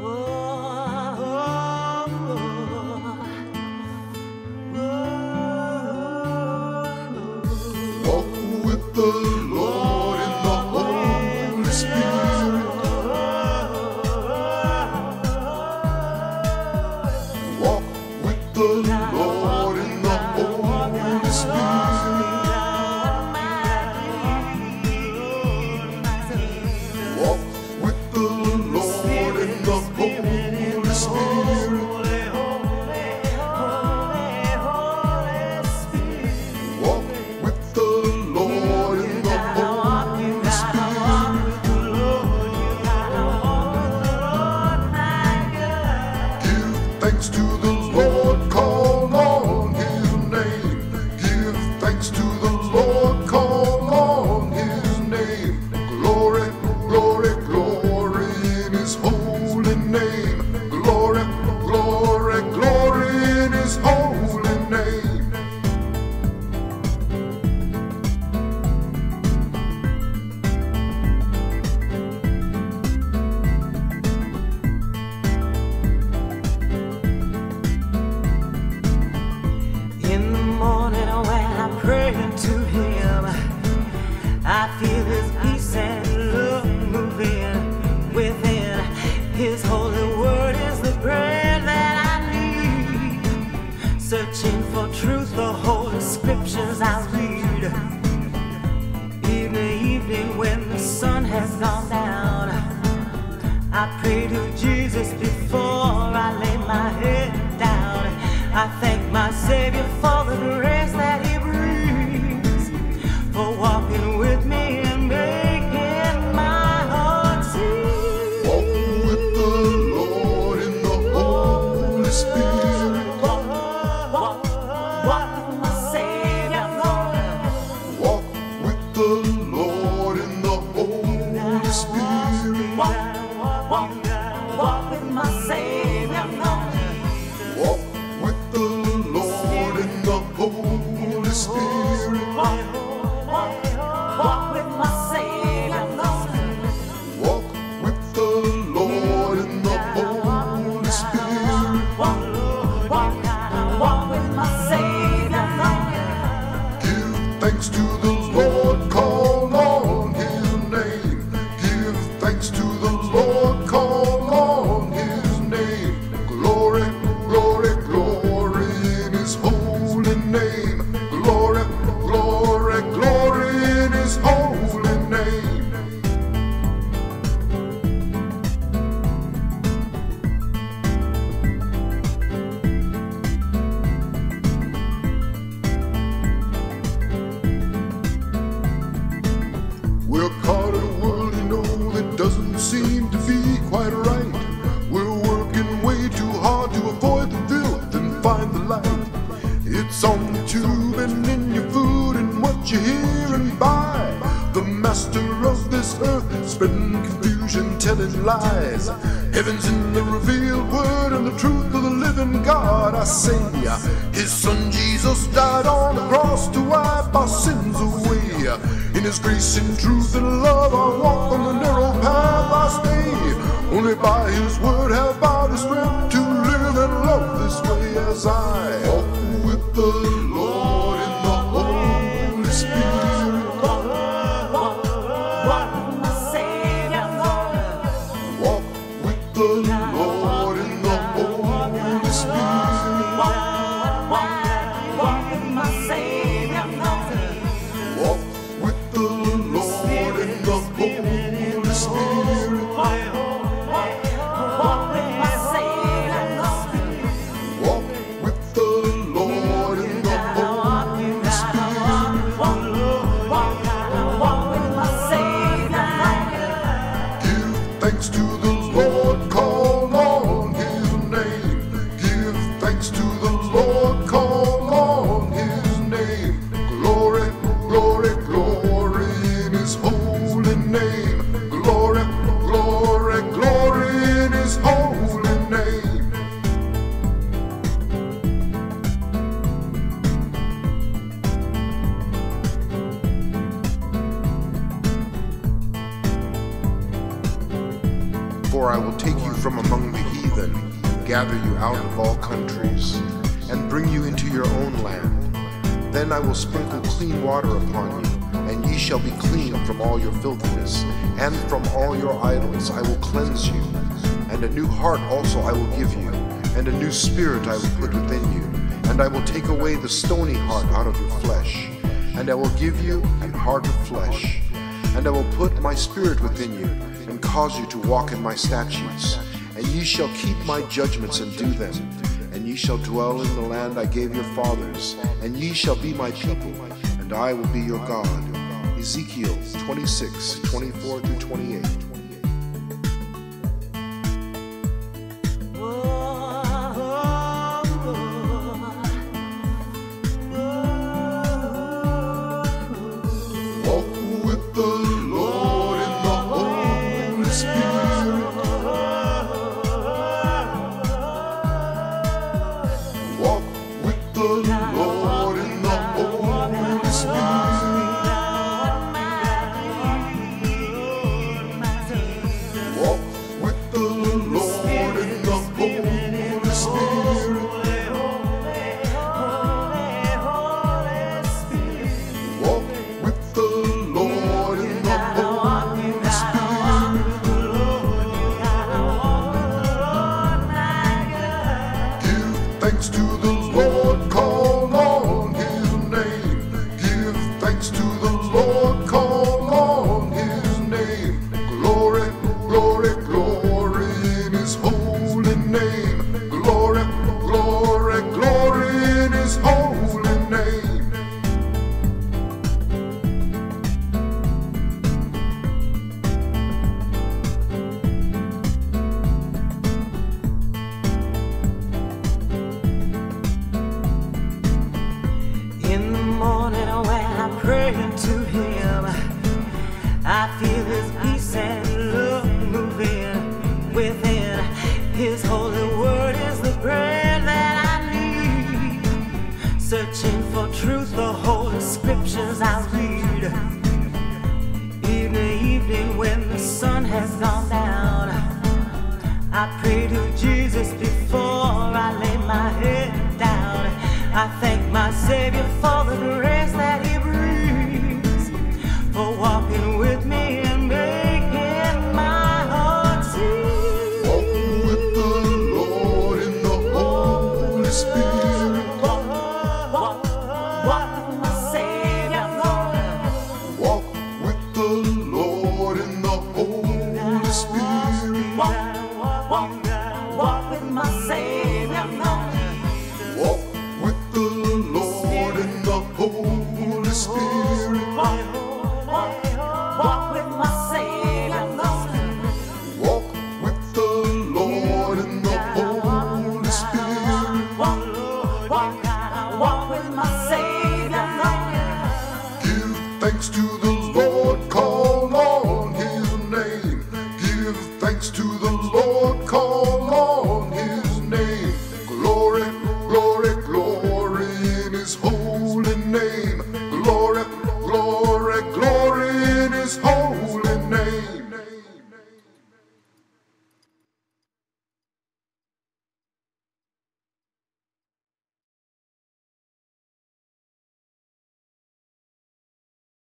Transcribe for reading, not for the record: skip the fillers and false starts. Walk with the Lord in the Holy Spirit. Walk with the Lord in the Holy Spirit. Walk with the Lord in the Holy Spirit. Thanks to the Lord, call on His name. Give thanks to the Lord, call on His name. Glory, glory, glory in His holy name. Glory, glory, glory in His holy to Him. I feel His peace and love moving within. His holy word is the bread that I need. Searching for truth, the holy scriptures I read. Evening when the sun has gone down, I pray to Jesus before I lay my head down. I thank my Savior for the grace that He walking with me and making my heart sing. Walk with the Lord in the Holy Spirit. Walk with my Savior, Lord. Walk with the Lord in the Holy Spirit. Walk with my Savior, Lord. Walk with the Lord in the Holy Spirit. Walk with my Savior, Lord. Walk with the Lord in the Holy Spirit. Walk with my Savior, Lord. Give thanks to the Lord, call on His name. Give thanks to the Lord, call on His name. Glory, glory, glory in His holy name. Glory, glory, glory. His holy name. We're caught in a world, you know, that doesn't seem to be quite right. We're working way too hard to avoid the filth and find the light. It's on the tube and in your food and what you hear and buy. The master of this earth, spreading confusion, telling lies. Heaven's in the revealed word and the truth of the living God, I say. His son Jesus died on the cross to wipe our sins away. In His grace and truth and love I walk on the narrow path I stay. Only by His word have I the strength to live and love this way as I walk with the Lord in the Holy Spirit. Thanks to the Lord, call on His name. Give thanks to the Lord, call on His name. Glory, glory, glory in His holy name. Glory, glory, glory in His holy name. For I will take you from among the heathen, gather you out of all countries, and bring you into your own land. Then I will sprinkle clean water upon you, and ye shall be clean from all your filthiness, and from all your idols I will cleanse you. And a new heart also I will give you, and a new spirit I will put within you, and I will take away the stony heart out of your flesh, and I will give you an heart of flesh. And I will put my spirit within you, and cause you to walk in my statutes. And ye shall keep my judgments and do them. And ye shall dwell in the land I gave your fathers, and ye shall be my people, and I will be your God. Ezekiel 26:24-28.